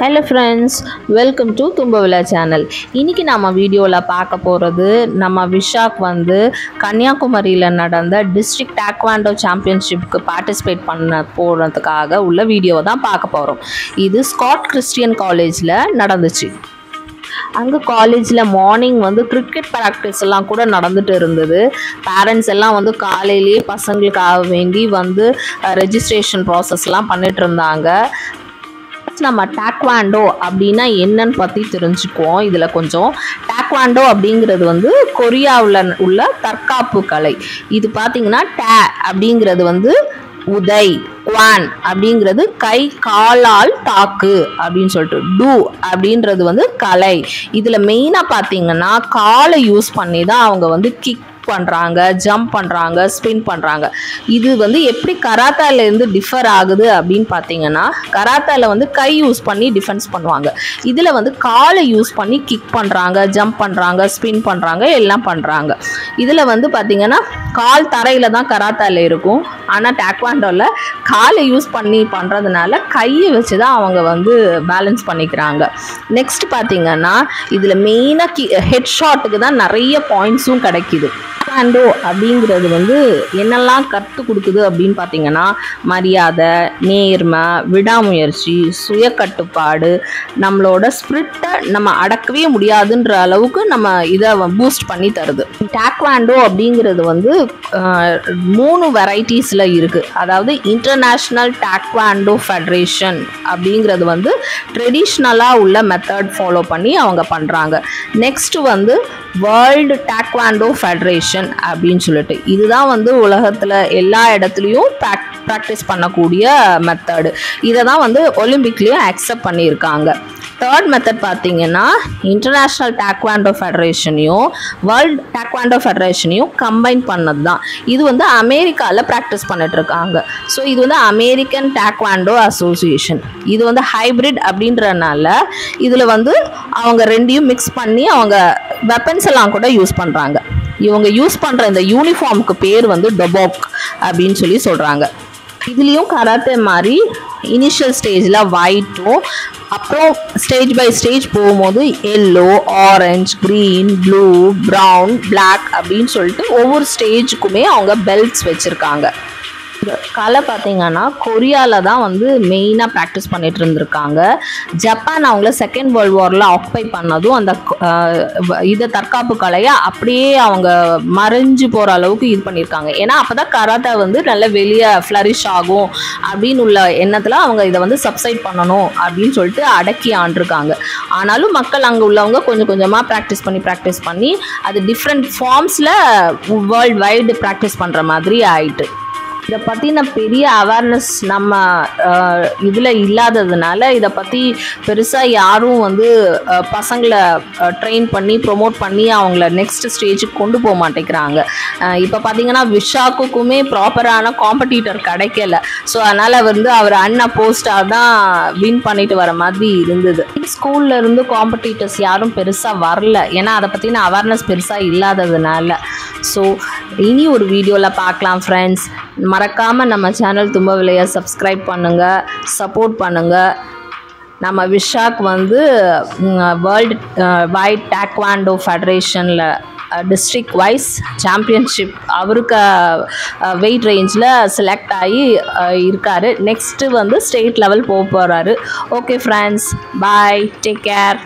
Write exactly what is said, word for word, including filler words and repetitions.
Hello friends, welcome to Thumbavila Channel. இன்னைக்கு நாம வீடியோல பார்க்க போறது நம்ம விஷாக் வந்து கன்னியாகுமரியில நடந்த டிஸ்ட்ரிக்ட் டாக்வாண்டோ சாம்பியன்ஷிப்க்கு பார்ட்டிசிபேட் பண்ண போறதுக்காக உள்ள வீடியோவை தான் பார்க்க போறோம். இது ஸ்காட் கிறிஸ்டியன் காலேஜ்ல நடந்துச்சு. அங்க காலேஜ்ல மார்னிங் வந்து கிரிக்கெட் பிராக்டிஸ் எல்லாம் கூட நடந்துட்டு இருந்தது. பேரண்ட்ஸ் எல்லாம் வந்து காலையிலேயே பசங்களுக்காக வேண்டி வந்து ரெஜிஸ்ட்ரேஷன் ப்ராசஸ் எல்லாம் பண்ணிட்டு இருந்தாங்க. நம்ம டாக்வாண்டோ அப்படினா என்னன்னு பத்தி தெரிஞ்சுக்குவோம். இதுல கொஞ்சம் டாக்வாண்டோ அப்படிங்கிறது வந்து கொரியாவுல உள்ள தற்காப்பு கலை. இது பாத்தீங்கன்னா டா அப்படிங்கிறது வந்து உதை, குவான் அப்படிங்கிறது கை காலால் தாக்கு அப்படின்னு சொல்லிட்டு, டூ அப்படின்றது வந்து கலை. இதுல மெயினா பாத்தீங்கன்னா காலை யூஸ் பண்ணி தான் அவங்க வந்து கிக் பண்றாங்க, ஜம்ப் பண்றாங்க, ஸ்பின் பண்றாங்க. இது வந்து எப்படி கராத்தால இருந்து டிஃபர் ஆகுது அப்படின்னு பாத்தீங்கன்னா, கராத்தால வந்து கை யூஸ் பண்ணி டிஃபென்ஸ் பண்ணுவாங்க, இதுல வந்து காலை யூஸ் பண்ணி கிக் பண்றாங்க, ஜம்ப் பண்றாங்க, ஸ்பின் பண்றாங்க, எல்லாம் பண்றாங்க. இதுல வந்து பாத்தீங்கன்னா கால் தரையில தான் கராத்தால இருக்கும். ஆனா டாக்வாண்டோல காலை யூஸ் பண்ணி பண்றதுனால கையை வச்சுதான் அவங்க வந்து பேலன்ஸ் பண்ணிக்கிறாங்க. நெக்ஸ்ட் பாத்தீங்கன்னா இதுல மெயினா ஹெட் ஷாட்டுக்கு தான் நிறைய பாயிண்ட்ஸும் கிடைக்குது. டாக்வாண்டோ அப்படிங்கிறது வந்து என்னெல்லாம் கற்றுக் கொடுக்குது அப்படின்னு பார்த்தீங்கன்னா, மரியாதை, நேர்மை, விடாமுயற்சி, சுய கட்டுப்பாடு, நம்மளோட ஸ்பிரிட்டை நம்ம அடக்கவே முடியாதுன்ற அளவுக்கு நம்ம இதை பூஸ்ட் பண்ணி தருது. டாக்வாண்டோ அப்படிங்கிறது வந்து மூணு வெரைட்டிஸில் இருக்குது. அதாவது இன்டர்நேஷ்னல் டாக்வாண்டோ ஃபெடரேஷன் அப்படிங்கிறது வந்து ட்ரெடிஷ்னலாக உள்ள மெத்தட் ஃபாலோ பண்ணி அவங்க பண்ணுறாங்க. நெக்ஸ்ட் வந்து வேர்ல்டு டாக்வாண்டோ ஃபெடரேஷன் அப்படின்னு சொல்லிட்டு, இதுதான் வந்து உலகத்துல எல்லா இடத்துலயும் பிராக்டிஸ் பண்ணக்கூடிய மெத்தடு. இதை தான் வந்து ஒலிம்பிக்லயும் அக்செப்ட் பண்ணியிருக்காங்க. தேர்ட் மெத்தட் பார்த்தீங்கன்னா இன்டர்நேஷ்னல் டாக்வாண்டோ ஃபெடரேஷனையும் வேர்ல்டு டாக்வாண்டோ ஃபெடரேஷனையும் கம்பைன் பண்ணது தான். இது வந்து அமெரிக்காவில் ப்ராக்டிஸ் பண்ணிட்டுருக்காங்க. ஸோ இது வந்து அமெரிக்கன் டாக்வாண்டோ அசோசியேஷன். இது வந்து ஹைப்ரிட் அப்படின்றனால இதில் வந்து அவங்க ரெண்டையும் மிக்ஸ் பண்ணி அவங்க வெப்பன்ஸ் எல்லாம் கூட யூஸ் பண்ணுறாங்க. இவங்க யூஸ் பண்ணுற இந்த யூனிஃபார்முக்கு பேர் வந்து டொபாக் அப்படின்னு சொல்லி சொல்கிறாங்க. இதுலேயும் கராத்தே மாதிரி இனிஷியல் ஸ்டேஜில் ஒயிட்டும், அப்புறம் ஸ்டேஜ் பை ஸ்டேஜ் போகும்போது yellow, orange, green, blue, brown, black அப்படின்னு சொல்லிட்டு ஒவ்வொரு ஸ்டேஜுக்குமே அவங்க பெல்ட்ஸ் வச்சுருக்காங்க. கலை பார்த்தீங்கன்னா கொரியாவில் தான் வந்து மெயினாக ப்ராக்டிஸ் பண்ணிட்டு இருந்திருக்காங்க. ஜப்பான் அவங்கள செகண்ட் வேர்ல்டு வாரில் ஆக்குபை பண்ணதும் அந்த இதை தற்காப்பு கலையை அப்படியே அவங்க மறைஞ்சு போகிற அளவுக்கு இது பண்ணியிருக்காங்க. ஏன்னா அப்போ தான் கராத்தே வந்து நல்லா வெளியே ஃப்ளரிஷ் ஆகும் அப்படின்னு உள்ள எண்ணத்தில் அவங்க இதை வந்து சப்சைட் பண்ணணும் அப்படின்னு சொல்லிட்டு அடக்கி ஆண்டிருக்காங்க. ஆனாலும் மக்கள் அங்கே உள்ளவங்க கொஞ்சம் கொஞ்சமாக ப்ராக்டிஸ் பண்ணி ப்ராக்டிஸ் பண்ணி அது டிஃப்ரெண்ட் ஃபார்ம்ஸில் வேர்ல்டு வைடு ப்ராக்டிஸ் பண்ணுற மாதிரி ஆயிட்டு. இதை பற்றின பெரிய அவேர்னஸ் நம்ம இதில் இல்லாததுனால இதை பற்றி பெருசாக யாரும் வந்து பசங்களை ட்ரெயின் பண்ணி ப்ரொமோட் பண்ணி அவங்கள நெக்ஸ்ட் ஸ்டேஜுக்கு கொண்டு போக மாட்டேங்கிறாங்க. இப்போ பார்த்தீங்கன்னா விஷாக்குக்குமே ப்ராப்பரான காம்படிட்டர் கிடைக்கல. ஸோ அதனால் வந்து அவர் அன்அப்போஸ்டாக தான் வின் பண்ணிட்டு வர மாதிரி இருந்தது. ஸ்கூல்ல இருந்து காம்படிட்டர்ஸ் யாரும் பெருசாக வரல, ஏன்னா அதை பற்றின அவேர்னஸ் பெருசாக இல்லாததுனால. ஸோ இனி ஒரு வீடியோவில் பார்க்கலாம் ஃப்ரெண்ட்ஸ். மறக்காமல் நம்ம சேனல் தும்பவிலையை சப்ஸ்கிரைப் பண்ணுங்கள், சப்போர்ட் பண்ணுங்கள். நம்ம விஷாக் வந்து வேர்ல்டு வைட் டாக்வாண்டோ ஃபெடரேஷனில் டிஸ்ட்ரிக்ட் வைஸ் சாம்பியன்ஷிப் அவருக்கு வெயிட் ரேஞ்சில் செலக்ட் ஆகி இருக்கார். நெக்ஸ்ட்டு வந்து ஸ்டேட் லெவல் போக போகிறாரு. Okay friends, bye, take care.